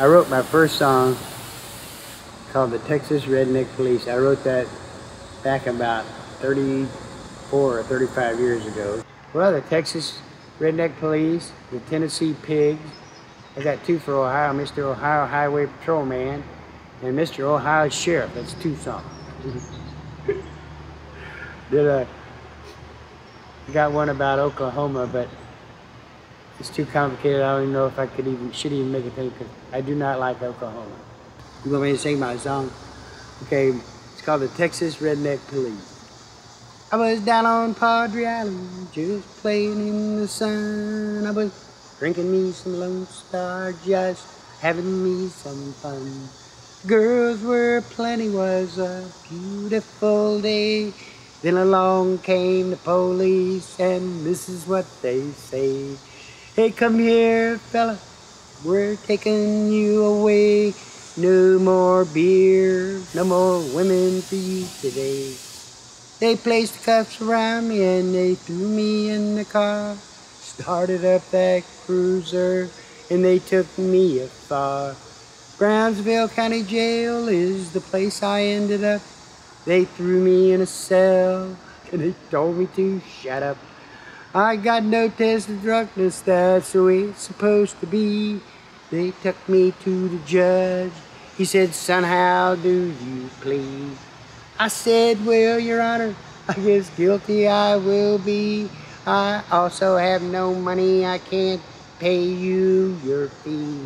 I wrote my first song called The Texas Redneck Police. I wrote that back about 34 or 35 years ago. Well, the Texas Redneck Police, the Tennessee Pigs. I got two for Ohio, Mr. Ohio Highway Patrolman and Mr. Ohio Sheriff. That's two songs. Got one about Oklahoma, but it's too complicated. I don't even know if I could even, should even make a thing, because I do not like Oklahoma. You want me to sing my song? Okay, it's called The Texas Redneck Police. I was down on Padre Island, just playing in the sun. I was drinking me some Lone Star, just having me some fun. Girls were plenty, was a beautiful day. Then along came the police, and this is what they say. Hey, come here, fella, we're taking you away. No more beer, no more women for you today. They placed the cuffs around me and they threw me in the car. Started up that cruiser and they took me afar. Brownsville County Jail is the place I ended up. They threw me in a cell and they told me to shut up. I got no test of drunkenness, that's the way it's supposed to be. They took me to the judge. He said, son, how do you plead? I said, well, Your Honor, I guess guilty I will be. I also have no money, I can't pay you your fee.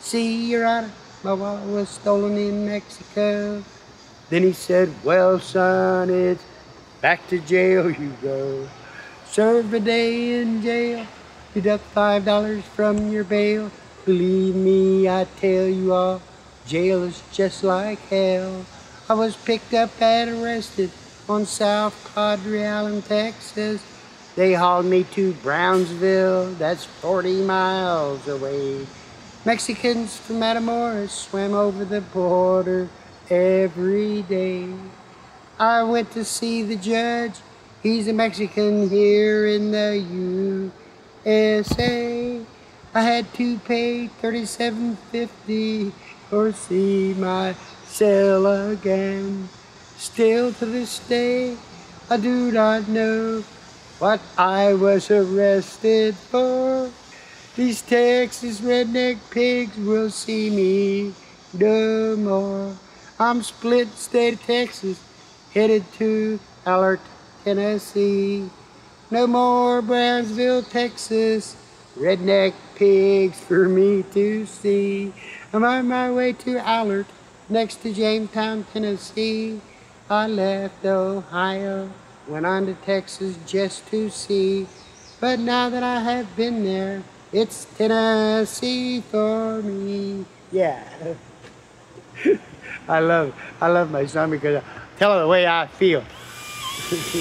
See, Your Honor, my wallet was stolen in Mexico. Then he said, well, son, it's back to jail you go. Serve a day in jail, deduct $5 from your bail. Believe me, I tell you all, jail is just like hell. I was picked up and arrested on South Padre Island, Texas. They hauled me to Brownsville, that's 40 miles away. Mexicans from Matamoros swam over the border every day. I went to see the judge. He's a Mexican here in the USA. I had to pay $37.50 or see my cell again. Still to this day, I do not know what I was arrested for. These Texas redneck pigs will see me no more. I'm split state of Texas, headed to Allardt, Tennessee. No more Brownsville, Texas, redneck pigs for me to see. I'm on my way to Allardt, next to Jamestown, Tennessee. I left Ohio, went on to Texas just to see. But now that I have been there, it's Tennessee for me. Yeah. I love my song because I tell her the way I feel.